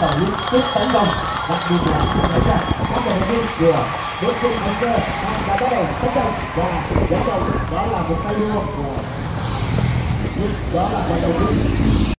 3 và 6 tấn đồng. Mặc dù là chúng ta các vận động viên vừa bước trên băng cơ và bắt đầu tấn công và dẫn đầu, đó là một tay đua của đó là vận động viên